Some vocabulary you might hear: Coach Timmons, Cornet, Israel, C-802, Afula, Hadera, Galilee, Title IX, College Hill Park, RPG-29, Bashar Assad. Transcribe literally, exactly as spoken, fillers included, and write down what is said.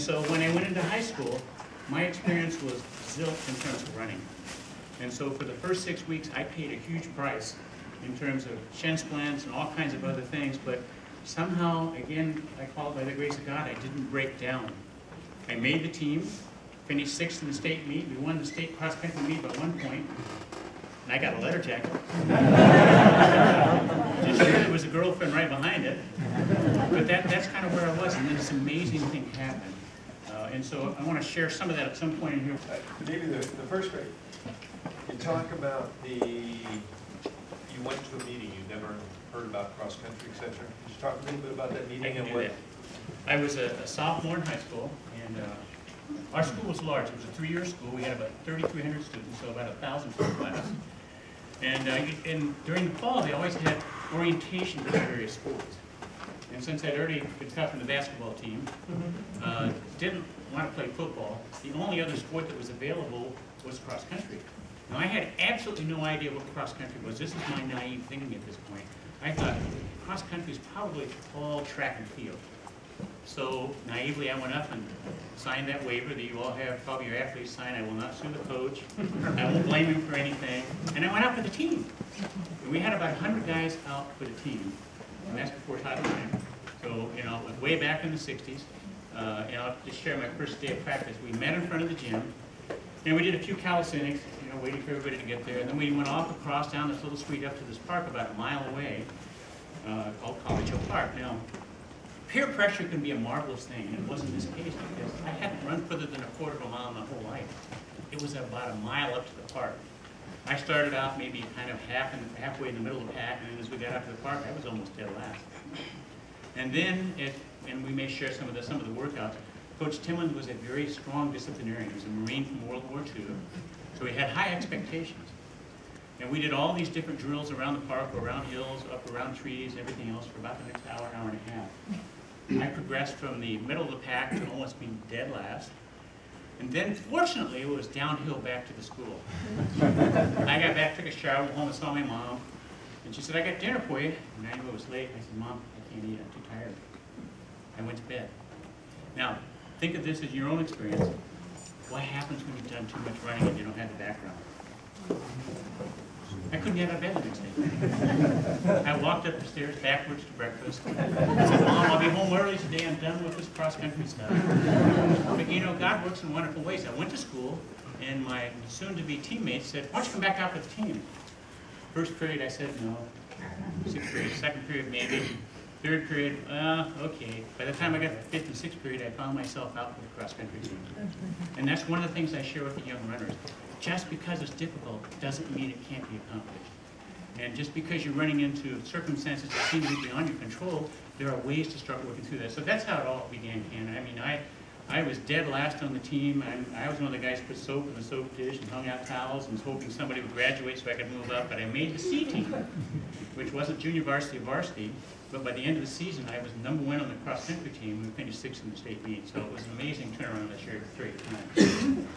And so when I went into high school, my experience was zilch in terms of running. And so for the first six weeks, I paid a huge price in terms of shin splints and all kinds of other things. But somehow, again, I call it by the grace of God, I didn't break down. I made the team, finished sixth in the state meet. We won the state cross-country meet by one point, and I got a letter jacket. Just sure there was a girlfriend right behind it. But that, that's kind of where I was, and then this amazing thing happened. Uh, and so I want to share some of that at some point in here. Maybe the, the first grade. You talk about the, you went to a meeting, you never heard about cross-country, et cetera. Could you talk a little bit about that meeting and what? That. I was a, a sophomore in high school, and uh, our school was large. It was a three-year school. We had about thirty-three hundred students, so about one thousand per class. And, uh, and during the fall, they always had orientation to the various schools. And since I'd already been tough in the basketball team, uh, didn't want to play football, the only other sport that was available was cross-country. Now, I had absolutely no idea what cross-country was. This is my naive thinking at this point. I thought cross-country is probably all track and field. So naively, I went up and signed that waiver that you all have, probably your athletes sign. I will not sue the coach. I won't blame him for anything. And I went out for the team. And we had about one hundred guys out for the team. And that's before Title nine. So, you know, way back in the sixties. Uh, and I'll just share my first day of practice. We met in front of the gym. And we did a few calisthenics, you know, waiting for everybody to get there. And then we went off across down this little street up to this park about a mile away uh, called College Hill Park. Now, peer pressure can be a marvelous thing, and it wasn't this case because I hadn't run further than a quarter of a mile my whole life. It was about a mile up to the park. I started out maybe kind of half and halfway in the middle of the pack, and then as we got up to the park, I was almost dead last. And then, it, and we may share some of the some of the workouts. Coach Timmons was a very strong disciplinarian. He was a Marine from World War Two, so he had high expectations. And we did all these different drills around the park, around hills, up around trees, everything else for about the next hour, hour and a half. I progressed from the middle of the pack to almost being dead last. And then, fortunately, it was downhill back to the school. I got back, took a shower, went home and saw my mom. And she said, I got dinner for you. And I knew it was late. I said, Mom, I can't eat. I'm too tired. I went to bed. Now, think of this as your own experience. What happens when you've done too much running and you don't have the background? I couldn't get out of bed the next day. I walked up the stairs backwards to breakfast. I said, Mom, I'll be home early today. I'm done with this cross-country stuff. But you know, God works in wonderful ways. I went to school, and my soon-to-be teammates said, why don't you come back out for the team? First period, I said no. Sixth period, second period, maybe. Third period, uh, okay. By the time I got to the fifth and sixth period, I found myself out for the cross-country team. And that's one of the things I share with the young runners. Just because it's difficult doesn't mean it can't be accomplished. And just because you're running into circumstances that seem to be beyond your control, there are ways to start working through that. So that's how it all began, Ken. I mean, I, I was dead last on the team. I, I was one of the guys who put soap in the soap dish and hung out towels and was hoping somebody would graduate so I could move up. But I made the C team, which wasn't junior varsity or varsity. But by the end of the season, I was number one on the cross-country team. We finished sixth in the state meet. So it was an amazing turnaround that shared for three times.